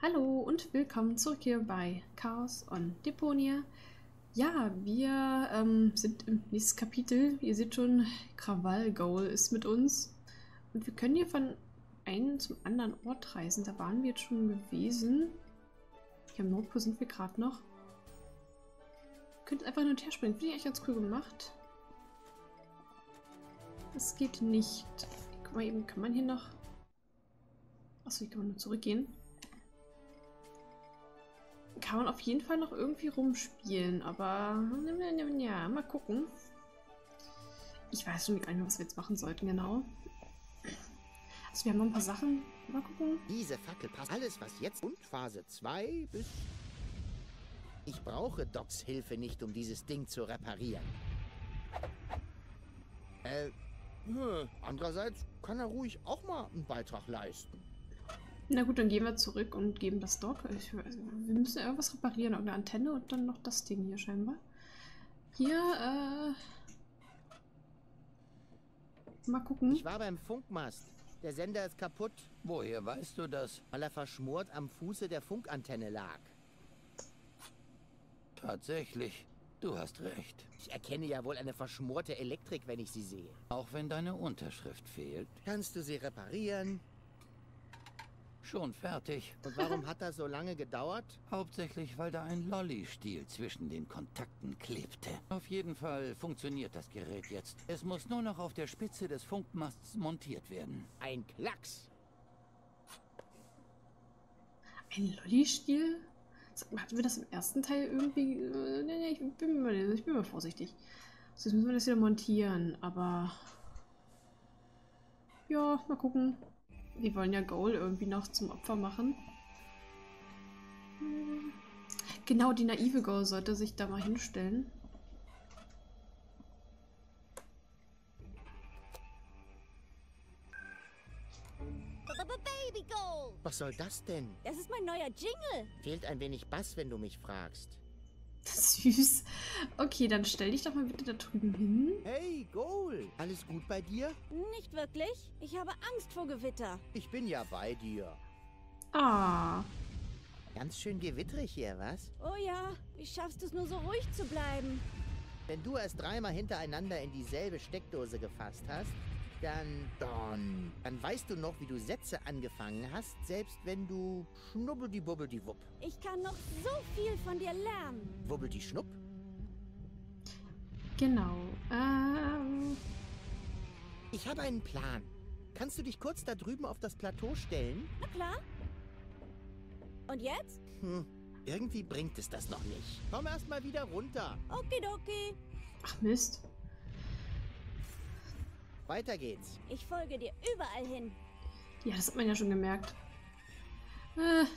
Hallo und willkommen zurück hier bei Chaos on Deponia. Ja, wir sind im nächsten Kapitel. Ihr seht schon, Goal ist mit uns. Und wir können hier von einem zum anderen Ort reisen. Da waren wir jetzt schon gewesen. Hier am Nordpol sind wir gerade noch. Ihr könnt einfach hin und her springen. Finde ich echt ganz cool gemacht. Das geht nicht. Guck mal eben, kann man hier noch... Achso, hier kann man nur zurückgehen. Kann man auf jeden Fall noch irgendwie rumspielen, aber ja, mal gucken. Ich weiß schon gar nicht mehr, was wir jetzt machen sollten, genau. Also wir haben noch ein paar Sachen. Mal gucken. Diese Fackel passt alles, was jetzt und Phase 2 bis... Ich brauche Docs Hilfe nicht, um dieses Ding zu reparieren. Andererseits kann er ruhig auch mal einen Beitrag leisten. Na gut, dann gehen wir zurück und geben das Doc. Wir müssen irgendwas reparieren, irgendeine Antenne und dann noch das Ding hier scheinbar. Hier, mal gucken. Ich war beim Funkmast. Der Sender ist kaputt. Woher weißt du das? Weil er verschmort am Fuße der Funkantenne lag. Tatsächlich. Du hast recht. Ich erkenne ja wohl eine verschmorte Elektrik, wenn ich sie sehe. Auch wenn deine Unterschrift fehlt. Kannst du sie reparieren? Schon fertig. Und warum hat das so lange gedauert? Hauptsächlich, weil da ein Lolli-Stiel zwischen den Kontakten klebte. Auf jeden Fall funktioniert das Gerät jetzt. Es muss nur noch auf der Spitze des Funkmasts montiert werden. Ein Klacks! Ein Lolli-Stiel? Hatten wir das im ersten Teil irgendwie... Nee, ich bin mal vorsichtig. Also jetzt müssen wir das wieder montieren, aber... Ja, mal gucken. Wir wollen ja Goal irgendwie noch zum Opfer machen. Genau, die naive Goal sollte sich da mal hinstellen. Baby Goal! Was soll das denn? Das ist mein neuer Jingle. Fehlt ein wenig Bass, wenn du mich fragst. Süß. Okay, dann stell dich doch mal bitte da drüben hin. Hey, Goal! Alles gut bei dir? Nicht wirklich. Ich habe Angst vor Gewitter. Ich bin ja bei dir. Ah. Ganz schön gewitterig hier, was? Oh ja. Wie schaffst du es nur so ruhig zu bleiben? Wenn du erst dreimal hintereinander in dieselbe Steckdose gefasst hast, dann weißt du noch, wie du Sätze angefangen hast, selbst wenn du schnubbeldi-bubbeldi-wupp. Ich kann noch so viel von dir lernen. Wubbeldi-schnupp? Genau. Ich habe einen Plan. Kannst du dich kurz da drüben auf das Plateau stellen? Na klar. Und jetzt? Irgendwie bringt es das noch nicht. Komm erst mal wieder runter. Okidoki. Ach Mist. Weiter geht's. Ich folge dir überall hin. Ja, das hat man ja schon gemerkt.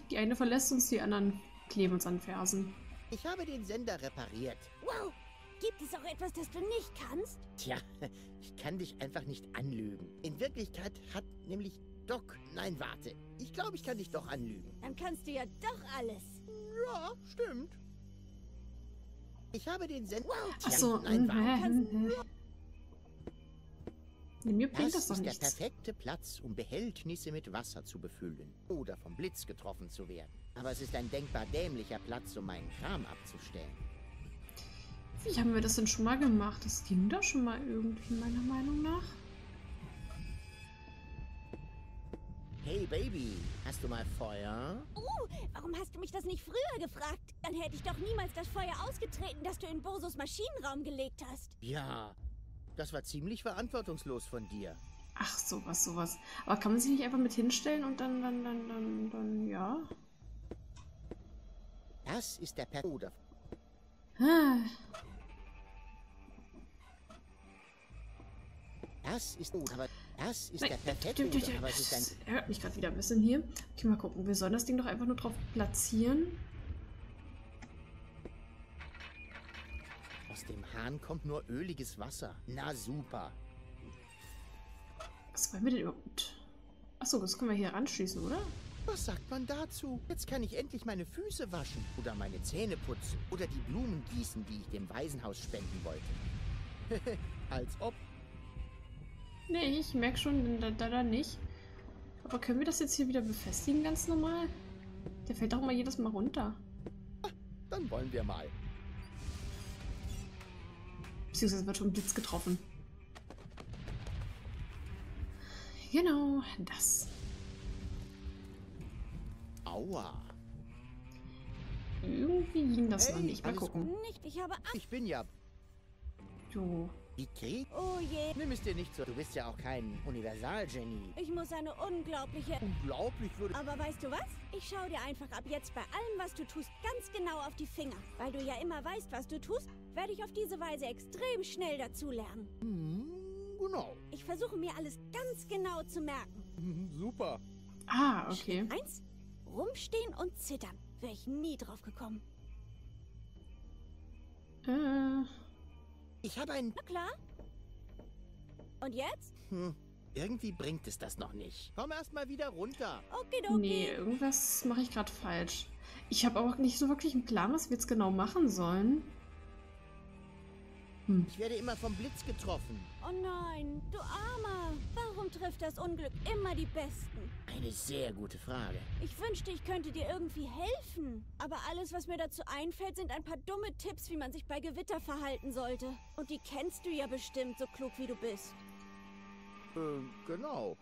Die eine verlässt uns, die anderen kleben uns an Fersen. Ich habe den Sender repariert. Wow! Gibt es auch etwas, das du nicht kannst? Tja, ich kann dich einfach nicht anlügen. In Wirklichkeit hat nämlich Doc... Nein, warte. Ich glaube, ich kann dich doch anlügen. Dann kannst du ja doch alles. Ja, stimmt. Ich habe den Sender... Wow! Achso, nein, warte. Mir bringt das doch nichts. Das ist der perfekte Platz, um Behältnisse mit Wasser zu befüllen oder vom Blitz getroffen zu werden. Aber es ist ein denkbar dämlicher Platz, um meinen Kram abzustellen. Wie haben wir das denn schon mal gemacht? Das ging doch schon mal irgendwie, meiner Meinung nach. Hey Baby, hast du mal Feuer? Oh, warum hast du mich das nicht früher gefragt? Dann hätte ich doch niemals das Feuer ausgetreten, das du in Bozos Maschinenraum gelegt hast. Ja. Das war ziemlich verantwortungslos von dir. Ach, sowas. Aber kann man sich nicht einfach mit hinstellen und dann ja? Das ist der Perl. Das ist der perfekte. Das hört mich gerade wieder ein bisschen hier. Okay, mal gucken. Wir sollen das Ding doch einfach nur drauf platzieren. Aus dem Hahn kommt nur öliges Wasser. Na super. Was wollen wir denn überhaupt? Achso, das können wir hier anschließen, oder? Was sagt man dazu? Jetzt kann ich endlich meine Füße waschen. Oder meine Zähne putzen. Oder die Blumen gießen, die ich dem Waisenhaus spenden wollte. Als ob. Nee, ich merke schon, da nicht. Aber können wir das jetzt hier wieder befestigen, ganz normal? Der fällt doch immer jedes Mal runter. Dann wollen wir mal. Beziehungsweise wird schon Blitz getroffen. Genau, das. Aua. Irgendwie ging das noch nicht. Mal gucken. Nicht, ich bin ja... Du... Ikea? Oh je. Nimm es dir nicht so. Du bist ja auch kein Universalgenie. Ich muss eine unglaubliche... Unglaublich würde... Aber weißt du was? Ich schaue dir einfach ab jetzt bei allem, was du tust, ganz genau auf die Finger. Weil du ja immer weißt, was du tust, werde ich auf diese Weise extrem schnell dazulernen. Mhm, genau. Ich versuche mir alles ganz genau zu merken. Super. Ah, okay. Schritt 1. Rumstehen und zittern. Wäre ich nie drauf gekommen. Ich habe einen... Na klar. Und jetzt? Hm. Irgendwie bringt es das noch nicht. Komm erst mal wieder runter. Okidoki. Nee, irgendwas mache ich gerade falsch. Ich habe auch nicht so wirklich einen Plan, was wir jetzt genau machen sollen. Hm. Ich werde immer vom Blitz getroffen. Oh nein, du Armer. Warum trifft das Unglück immer die Besten? Eine sehr gute Frage. Ich wünschte, ich könnte dir irgendwie helfen. Aber alles, was mir dazu einfällt, sind ein paar dumme Tipps, wie man sich bei Gewitter verhalten sollte. Und die kennst du ja bestimmt, so klug wie du bist. Genau.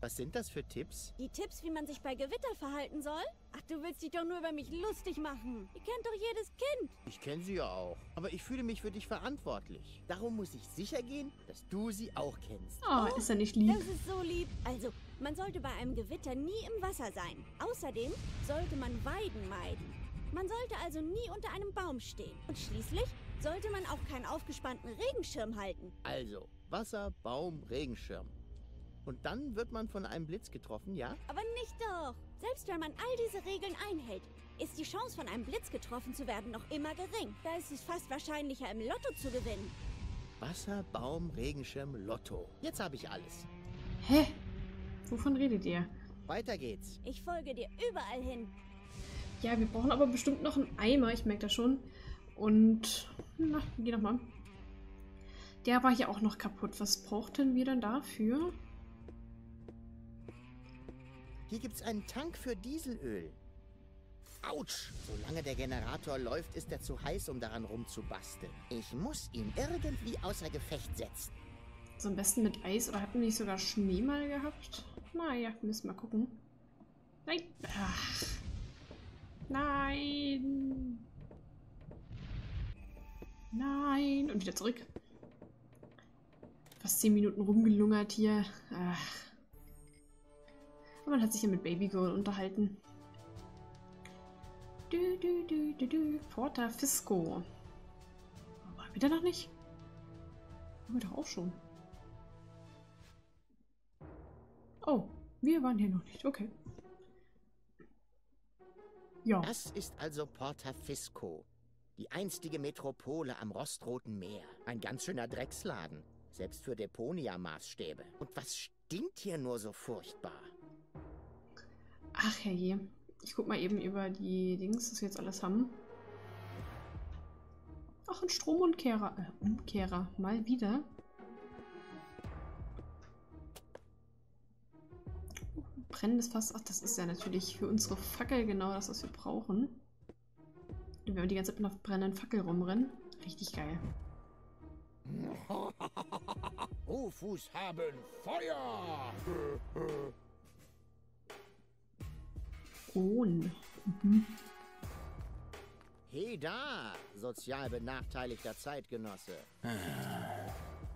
Was sind das für Tipps? Die Tipps, wie man sich bei Gewitter verhalten soll? Ach, du willst dich doch nur über mich lustig machen. Ihr kennt doch jedes Kind. Ich kenne sie ja auch. Aber ich fühle mich für dich verantwortlich. Darum muss ich sicher gehen, dass du sie auch kennst. Oh, ist er nicht lieb? Das ist so lieb. Also, man sollte bei einem Gewitter nie im Wasser sein. Außerdem sollte man Weiden meiden. Man sollte also nie unter einem Baum stehen. Und schließlich sollte man auch keinen aufgespannten Regenschirm halten. Also, Wasser, Baum, Regenschirm. Und dann wird man von einem Blitz getroffen, ja? Aber nicht doch. Selbst wenn man all diese Regeln einhält, ist die Chance, von einem Blitz getroffen zu werden, noch immer gering. Da ist es fast wahrscheinlicher, im Lotto zu gewinnen. Wasser, Baum, Regenschirm, Lotto. Jetzt habe ich alles. Hä? Wovon redet ihr? Weiter geht's. Ich folge dir überall hin. Ja, wir brauchen aber bestimmt noch einen Eimer. Ich merke das schon. Und... Na, geh nochmal. Der war hier auch noch kaputt. Was brauchten wir denn dafür? Hier gibt's einen Tank für Dieselöl. Autsch! Solange der Generator läuft, ist er zu heiß, um daran rumzubasteln. Ich muss ihn irgendwie außer Gefecht setzen. So am besten mit Eis, oder hatten wir nicht sogar Schnee mal gehabt? Naja, wir müssen mal gucken. Nein! Ach. Nein! Nein! Und wieder zurück. Fast 10 Minuten rumgelungert hier. Ach. Man hat sich ja mit Baby Goal unterhalten. Porta Fisco. Waren wir da noch nicht? Waren wir doch auch schon. Oh, wir waren hier noch nicht. Okay. Ja. Das ist also Porta Fisco. Die einstige Metropole am rostroten Meer. Ein ganz schöner Drecksladen. Selbst für Deponia-Maßstäbe. Und was stinkt hier nur so furchtbar? Ach herrje. Ich guck mal eben über die Dings, was wir jetzt alles haben. Ach, ein Stromumkehrer. Umkehrer. Mal wieder. Oh, brennendes Fass. Ach, das ist ja natürlich für unsere Fackel genau das, was wir brauchen. Wenn wir die ganze Zeit mit einer brennenden Fackel rumrennen. Richtig geil. Rufus haben Feuer! Mhm. Hey da, sozial benachteiligter Zeitgenosse.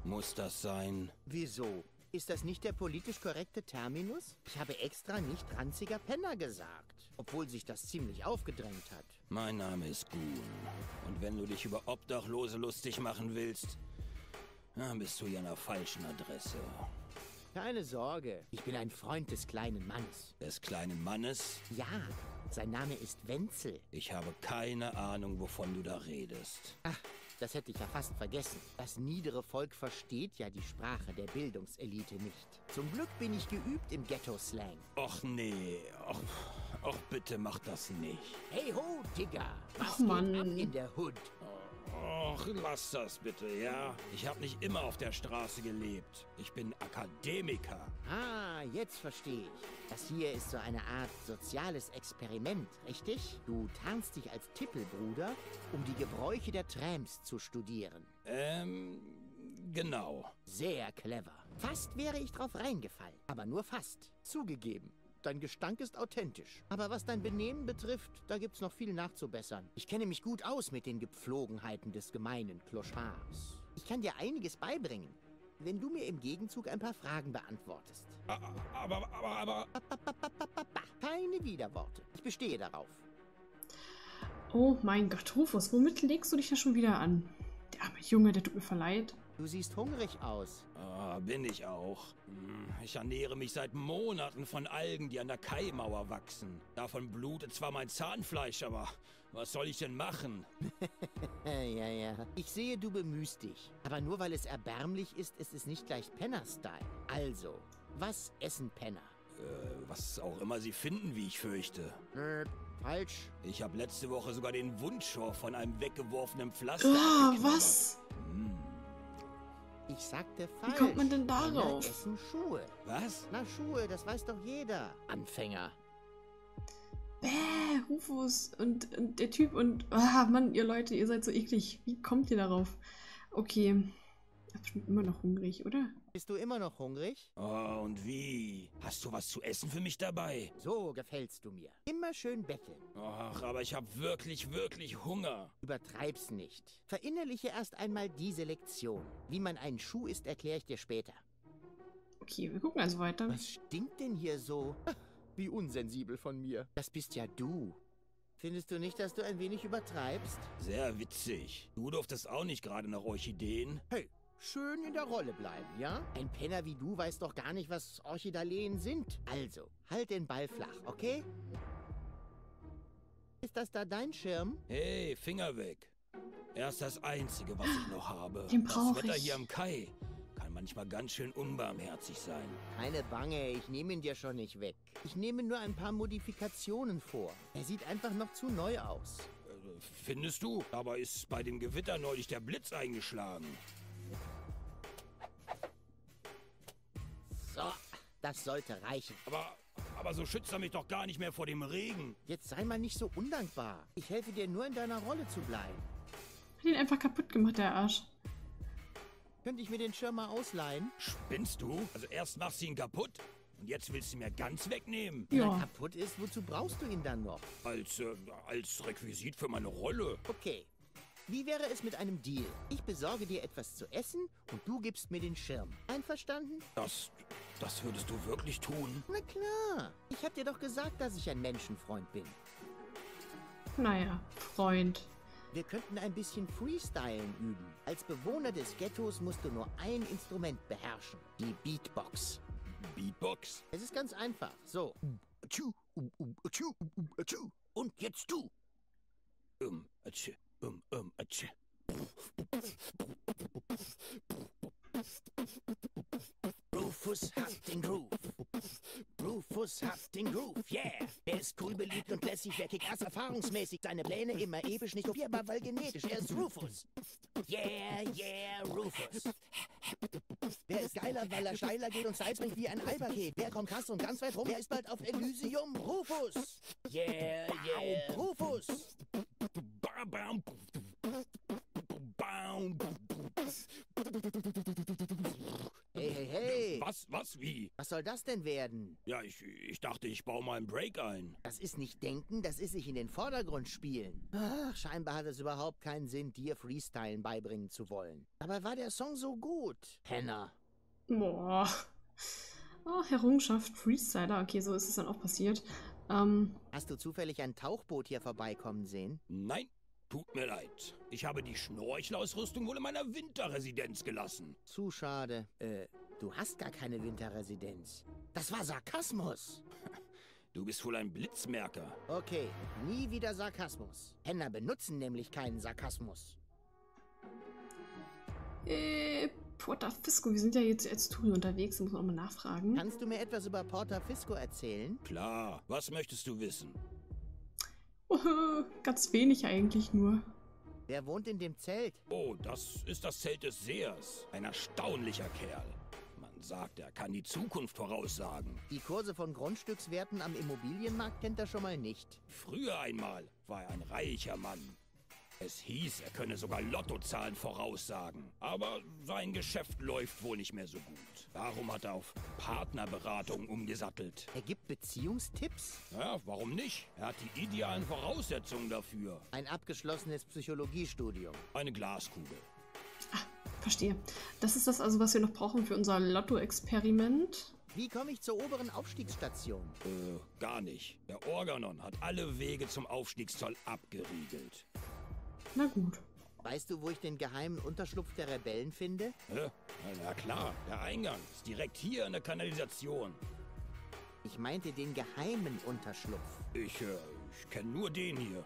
Muss das sein? Wieso? Ist das nicht der politisch korrekte Terminus? Ich habe extra nicht ranziger Penner gesagt, obwohl sich das ziemlich aufgedrängt hat. Mein Name ist Kuhn. Und wenn du dich über Obdachlose lustig machen willst, dann bist du ja an der falschen Adresse. Keine Sorge, ich bin ein Freund des kleinen Mannes. Des kleinen Mannes? Ja, sein Name ist Wenzel. Ich habe keine Ahnung, wovon du da redest. Ach, das hätte ich ja fast vergessen. Das niedere Volk versteht ja die Sprache der Bildungselite nicht. Zum Glück bin ich geübt im Ghetto-Slang. Och nee, och bitte mach das nicht. Hey ho, Digga. Ach Mann. In der Hood. Oh. Och, lass das bitte, ja? Ich habe nicht immer auf der Straße gelebt. Ich bin Akademiker. Ah, jetzt verstehe ich. Das hier ist so eine Art soziales Experiment, richtig? Du tarnst dich als Tippelbruder, um die Gebräuche der Trams zu studieren. Genau. Sehr clever. Fast wäre ich drauf reingefallen, aber nur fast. Zugegeben. Dein Gestank ist authentisch. Aber was dein Benehmen betrifft, da gibt's noch viel nachzubessern. Ich kenne mich gut aus mit den Gepflogenheiten des gemeinen Clochards. Ich kann dir einiges beibringen, wenn du mir im Gegenzug ein paar Fragen beantwortest. Aber... Keine Widerworte. Ich bestehe darauf. Oh mein Gott, Rufus, womit legst du dich da schon wieder an? Der arme Junge, der tut mir verleid. Du siehst hungrig aus. Ah, bin ich auch. Ich ernähre mich seit Monaten von Algen, die an der Kaimauer wachsen. Davon blutet zwar mein Zahnfleisch, aber was soll ich denn machen? Ja. Ich sehe, du bemühst dich. Aber nur weil es erbärmlich ist es nicht gleich Penner-Style. Also, was essen Penner? Was auch immer sie finden, wie ich fürchte. Falsch. Ich habe letzte Woche sogar den Wundschor von einem weggeworfenen Pflaster abgeknabbert. Was? Ich sagte falsch. Wie kommt man denn darauf? Essen Schuhe. Was? Na, Schuhe, das weiß doch jeder. Anfänger. Rufus und der Typ und... Ah, Mann, ihr Leute, ihr seid so eklig. Wie kommt ihr darauf? Okay. Ich bin bestimmt immer noch hungrig, oder? Bist du immer noch hungrig? Oh, und wie? Hast du was zu essen für mich dabei? So gefällst du mir. Immer schön betteln. Ach, aber ich hab wirklich Hunger. Übertreib's nicht. Verinnerliche erst einmal diese Lektion. Wie man einen Schuh isst, erkläre ich dir später. Okay, wir gucken also weiter. Was stinkt denn hier so? Ach, wie unsensibel von mir. Das bist ja du. Findest du nicht, dass du ein wenig übertreibst? Sehr witzig. Du durftest auch nicht gerade nach Orchideen. Hey. Schön in der Rolle bleiben, ja? Ein Penner wie du weiß doch gar nicht, was Orchidaleen sind. Also, halt den Ball flach, okay? Ist das da dein Schirm? Hey, Finger weg. Er ist das Einzige, was ich noch habe. Den brauche ich. Das Wetter hier am Kai kann manchmal ganz schön unbarmherzig sein. Keine Bange, ich nehme ihn dir schon nicht weg. Ich nehme nur ein paar Modifikationen vor. Er sieht einfach noch zu neu aus. Findest du? Aber ist bei dem Gewitter neulich der Blitz eingeschlagen. So, das sollte reichen. Aber so schützt er mich doch gar nicht mehr vor dem Regen. Jetzt sei mal nicht so undankbar. Ich helfe dir nur, in deiner Rolle zu bleiben. Hat ihn einfach kaputt gemacht, der Arsch. Könnte ich mir den Schirm mal ausleihen? Spinnst du? Also erst machst du ihn kaputt und jetzt willst du ihn mir ganz wegnehmen. Ja. Wenn er kaputt ist, wozu brauchst du ihn dann noch? Als Requisit für meine Rolle. Okay. Wie wäre es mit einem Deal? Ich besorge dir etwas zu essen und du gibst mir den Schirm. Einverstanden? Das würdest du wirklich tun? Na klar. Ich hab dir doch gesagt, dass ich ein Menschenfreund bin. Naja, Freund. Wir könnten ein bisschen Freestylen üben. Als Bewohner des Ghettos musst du nur ein Instrument beherrschen. Die Beatbox. Beatbox? Es ist ganz einfach. So. Und jetzt du. Rufus hat den Groove. Rufus hat den Groove, yeah. Er ist cool, beliebt und lässig, wer kickt ass erfahrungsmäßig. Seine Pläne immer episch, nicht kopierbar, weil genetisch. Er ist Rufus. Yeah, Rufus. Wer ist geiler, weil er steiler geht und Salz bringt wie ein Eiberket. Wer kommt krass und ganz weit rum, er ist bald auf Elysium. Rufus. Yeah, Rufus. Hey. Was, wie? Was soll das denn werden? Ja, ich dachte, ich baue mal einen Break ein. Das ist nicht denken, das ist sich in den Vordergrund spielen. Ach, scheinbar hat es überhaupt keinen Sinn, dir Freestylen beibringen zu wollen. Dabei war der Song so gut. Penner. Boah. Oh, Errungenschaft, Freestyler. Okay, so ist es dann auch passiert. Hast du zufällig ein Tauchboot hier vorbeikommen sehen? Nein. Tut mir leid. Ich habe die Schnorchelausrüstung wohl in meiner Winterresidenz gelassen. Zu schade. Du hast gar keine Winterresidenz. Das war Sarkasmus. Du bist wohl ein Blitzmerker. Okay, nie wieder Sarkasmus. Penner benutzen nämlich keinen Sarkasmus. Porta Fisco, wir sind ja jetzt als Touri unterwegs, muss man auch mal nachfragen. Kannst du mir etwas über Porta Fisco erzählen? Klar, was möchtest du wissen? Ganz wenig eigentlich nur. Der wohnt in dem Zelt. Oh, das ist das Zelt des Sehers. Ein erstaunlicher Kerl. Man sagt, er kann die Zukunft voraussagen. Die Kurse von Grundstückswerten am Immobilienmarkt kennt er schon mal nicht. Früher einmal war er ein reicher Mann. Es hieß, er könne sogar Lottozahlen voraussagen. Aber sein Geschäft läuft wohl nicht mehr so gut. Darum hat er auf Partnerberatung umgesattelt. Er gibt Beziehungstipps? Ja, warum nicht? Er hat die idealen Voraussetzungen dafür. Ein abgeschlossenes Psychologiestudium. Eine Glaskugel. Ah, verstehe. Das ist das also, was wir noch brauchen für unser Lotto-Experiment. Wie komme ich zur oberen Aufstiegsstation? Gar nicht. Der Organon hat alle Wege zum Aufstiegszoll abgeriegelt. Na gut. Weißt du, wo ich den geheimen Unterschlupf der Rebellen finde? Ja, na klar, der Eingang ist direkt hier in der Kanalisation. Ich meinte den geheimen Unterschlupf. Ich kenne nur den hier.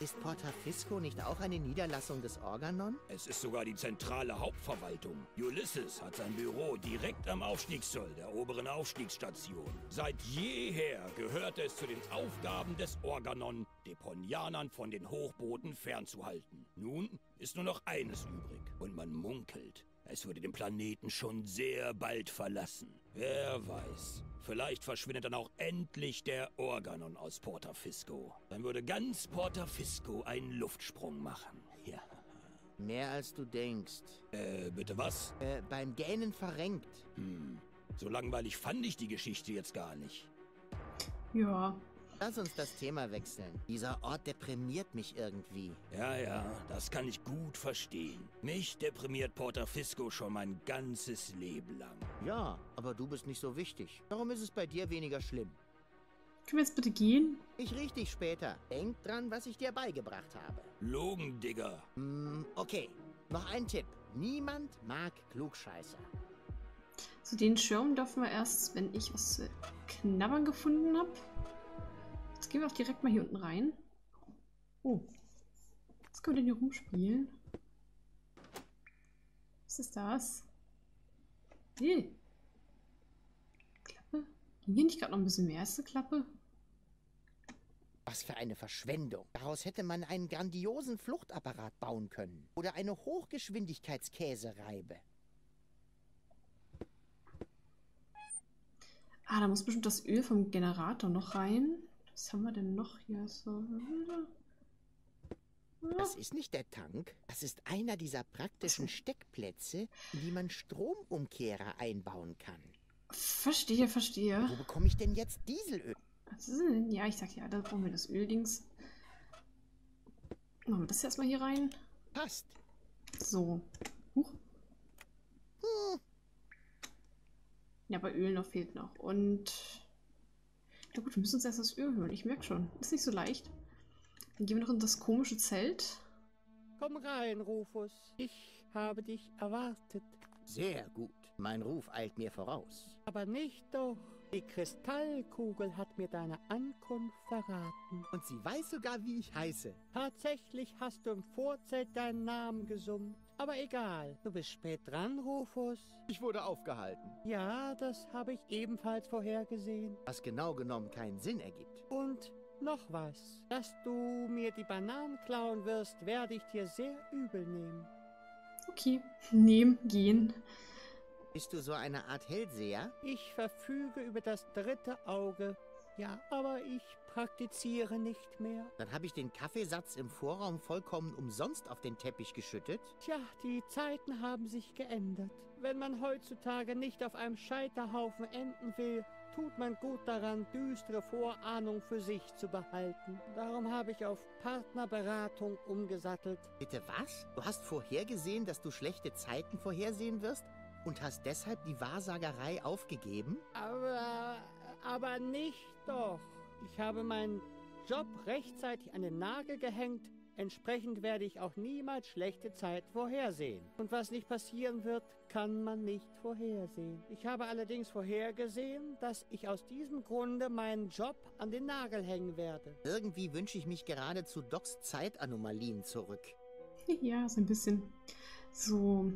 Ist Porta Fisco nicht auch eine Niederlassung des Organon? Es ist sogar die zentrale Hauptverwaltung. Ulysses hat sein Büro direkt am Aufstiegszoll, der oberen Aufstiegsstation. Seit jeher gehörte es zu den Aufgaben des Organon, Deponianern von den Hochbooten fernzuhalten. Nun ist nur noch eines übrig und man munkelt, es würde den Planeten schon sehr bald verlassen. Wer weiß. Vielleicht verschwindet dann auch endlich der Organon aus Porta Fisco. Dann würde ganz Porta Fisco einen Luftsprung machen. Ja. Mehr als du denkst. Bitte was? Beim Gähnen verrenkt. Hm. So langweilig fand ich die Geschichte jetzt gar nicht. Ja. Lass uns das Thema wechseln. Dieser Ort deprimiert mich irgendwie. Ja, ja, das kann ich gut verstehen. Mich deprimiert Porta Fisco schon mein ganzes Leben lang. Ja, aber du bist nicht so wichtig. Darum ist es bei dir weniger schlimm. Können wir jetzt bitte gehen? Ich riech dich später. Denk dran, was ich dir beigebracht habe. Logen, Digga. Okay. Noch ein Tipp. Niemand mag Klugscheißer. So, den Schirm dürfen wir erst, wenn ich was zu knabbern gefunden habe. Jetzt gehen wir auch direkt mal hier unten rein. Oh. Was können wir denn hier rumspielen? Was ist das? Hey. Klappe? Hier nicht gerade noch ein bisschen mehr als eine Klappe? Was für eine Verschwendung. Daraus hätte man einen grandiosen Fluchtapparat bauen können. Oder eine Hochgeschwindigkeitskäsereibe. Ah, da muss bestimmt das Öl vom Generator noch rein. Was haben wir denn noch hier so? Ja. Das ist nicht der Tank. Das ist einer dieser praktischen Steckplätze, in die man Stromumkehrer einbauen kann. Verstehe, verstehe. Wo bekomme ich denn jetzt Dieselöl? Was ist denn? Ja, ich sag ja, da brauchen wir das Öldings. Machen wir das erstmal hier rein. Passt. So. Huch. Hm. Ja, aber Öl noch fehlt noch. Und... Na gut, wir müssen uns erst das Öl holen. Ich merke schon. Ist nicht so leicht. Dann gehen wir noch in das komische Zelt. Komm rein, Rufus. Ich habe dich erwartet. Sehr gut. Mein Ruf eilt mir voraus. Aber nicht doch. Die Kristallkugel hat mir deine Ankunft verraten. Und sie weiß sogar, wie ich heiße. Tatsächlich hast du im Vorzelt deinen Namen gesummt. Aber egal, du bist spät dran, Rufus. Ich wurde aufgehalten. Ja, das habe ich ebenfalls vorhergesehen. Was genau genommen keinen Sinn ergibt. Und noch was. Dass du mir die Bananen klauen wirst, werde ich dir sehr übel nehmen. Okay, nehmen, gehen. Bist du so eine Art Hellseher? Ich verfüge über das dritte Auge. Ja, aber ich praktiziere nicht mehr. Dann habe ich den Kaffeesatz im Vorraum vollkommen umsonst auf den Teppich geschüttet. Tja, die Zeiten haben sich geändert. Wenn man heutzutage nicht auf einem Scheiterhaufen enden will, tut man gut daran, düstere Vorahnung für sich zu behalten. Darum habe ich auf Partnerberatung umgesattelt. Bitte was? Du hast vorhergesehen, dass du schlechte Zeiten vorhersehen wirst und hast deshalb die Wahrsagerei aufgegeben? Aber nicht doch. Ich habe meinen Job rechtzeitig an den Nagel gehängt. Entsprechend werde ich auch niemals schlechte Zeit vorhersehen. Und was nicht passieren wird, kann man nicht vorhersehen. Ich habe allerdings vorhergesehen, dass ich aus diesem Grunde meinen Job an den Nagel hängen werde. Irgendwie wünsche ich mich gerade zu Docs Zeitanomalien zurück. Ja, so ein bisschen. So,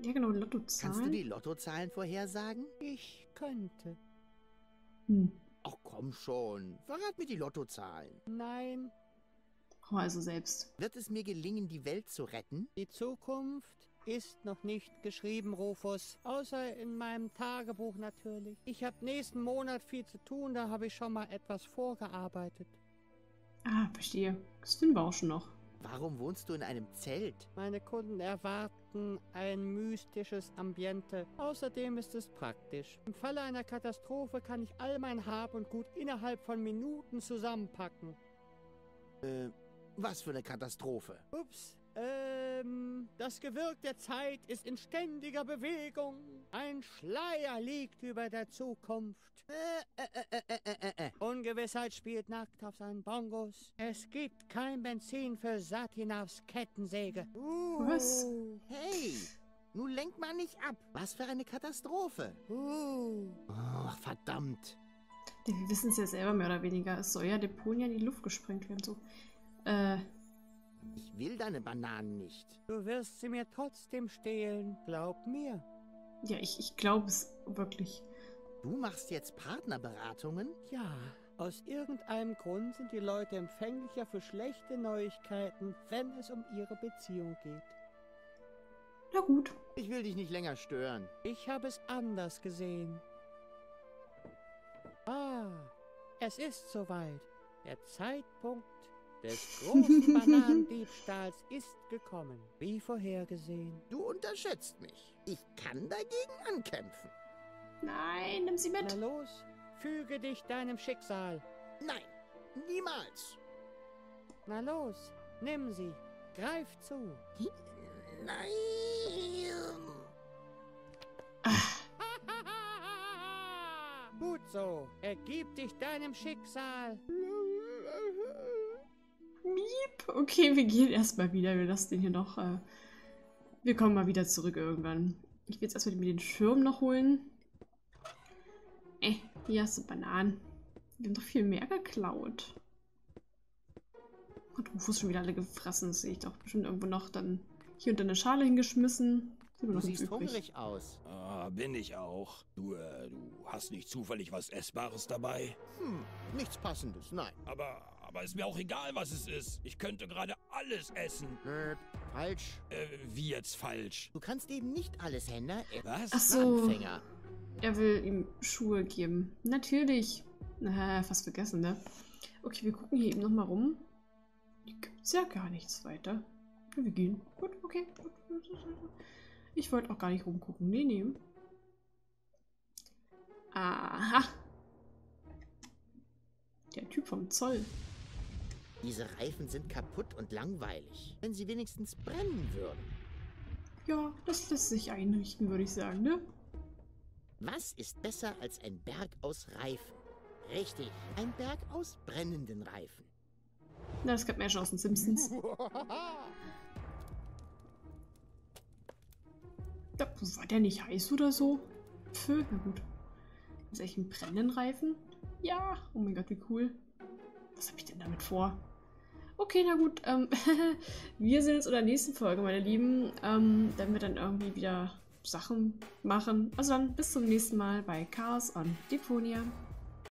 ja genau, Lottozahlen. Kannst du die Lottozahlen vorhersagen? Ich könnte. Ach komm schon, verrat mir die Lottozahlen. Nein. Häuser selbst. Wird es mir gelingen, die Welt zu retten? Die Zukunft ist noch nicht geschrieben, Rufus. Außer in meinem Tagebuch natürlich. Ich habe nächsten Monat viel zu tun, da habe ich schon mal etwas vorgearbeitet. Ah, verstehe. Das finden wir auch schon noch. Warum wohnst du in einem Zelt? Meine Kunden erwarten ein mystisches Ambiente. Außerdem ist es praktisch. Im Falle einer Katastrophe kann ich all mein Hab und Gut innerhalb von Minuten zusammenpacken. Was für eine Katastrophe? Ups. Das Gewirk der Zeit ist in ständiger Bewegung. Ein Schleier liegt über der Zukunft. Ungewissheit spielt nackt auf seinen Bongos. Es gibt kein Benzin für Satinavs Kettensäge. Was? Hey, nun lenkt man nicht ab. Was für eine Katastrophe. Oh, verdammt. Ja, wir wissen es ja selber mehr oder weniger. Es soll ja Deponia in die Luft gesprengt werden. So. Ich will deine Bananen nicht. Du wirst sie mir trotzdem stehlen. Glaub mir. Ja, ich glaube es wirklich. Du machst jetzt Partnerberatungen? Ja. Aus irgendeinem Grund sind die Leute empfänglicher für schlechte Neuigkeiten, wenn es um ihre Beziehung geht. Na gut. Ich will dich nicht länger stören. Ich habe es anders gesehen. Ah, es ist soweit. Der Zeitpunkt des großen Bananendiebstahls ist gekommen, wie vorhergesehen. Du unterschätzt mich. Ich kann dagegen ankämpfen. Nein, nimm sie mit. Na los, füge dich deinem Schicksal. Nein, niemals. Na los, nimm sie. Greif zu. Nein. Gut so. Ergib dich deinem Schicksal. Okay, wir gehen erstmal wieder. Wir lassen den hier noch. Wir kommen mal wieder zurück irgendwann. Ich will jetzt erstmal mir den Schirm noch holen. Hier hast du Bananen. Wir haben doch viel mehr geklaut. Hat Rufus schon wieder alle gefressen. Das sehe ich doch bestimmt irgendwo noch. Dann hier unter eine Schale hingeschmissen. Du siehst hungrig aus. Ah, bin ich auch. Du hast nicht zufällig was Essbares dabei? Hm, nichts Passendes, nein. Aber ist mir auch egal, was es ist. Ich könnte gerade alles essen. Falsch. Wie jetzt falsch? Du kannst eben nicht alles, Händler. Was? Ach so. Anfänger. Er will ihm Schuhe geben. Natürlich. Na, fast vergessen, ne? Okay, wir gucken hier eben nochmal rum. Hier gibt es ja gar nichts weiter. Ja, wir gehen. Gut, okay. Ich wollte auch gar nicht rumgucken. Nee, nee. Aha. Der Typ vom Zoll. Diese Reifen sind kaputt und langweilig. Wenn sie wenigstens brennen würden. Ja, das lässt sich einrichten, würde ich sagen, ne? Was ist besser als ein Berg aus Reifen? Richtig, ein Berg aus brennenden Reifen. Na, das gab mir ja schon aus den Simpsons. Da, war der nicht heiß oder so? Pfö, na gut. Ist echt ein brennenden Reifen? Ja! Oh mein Gott, wie cool. Was habe ich denn damit vor? Okay, na gut. Wir sehen uns in der nächsten Folge, meine Lieben. Wenn wir dann irgendwie wieder Sachen machen. Also dann, bis zum nächsten Mal bei Chaos on Deponia.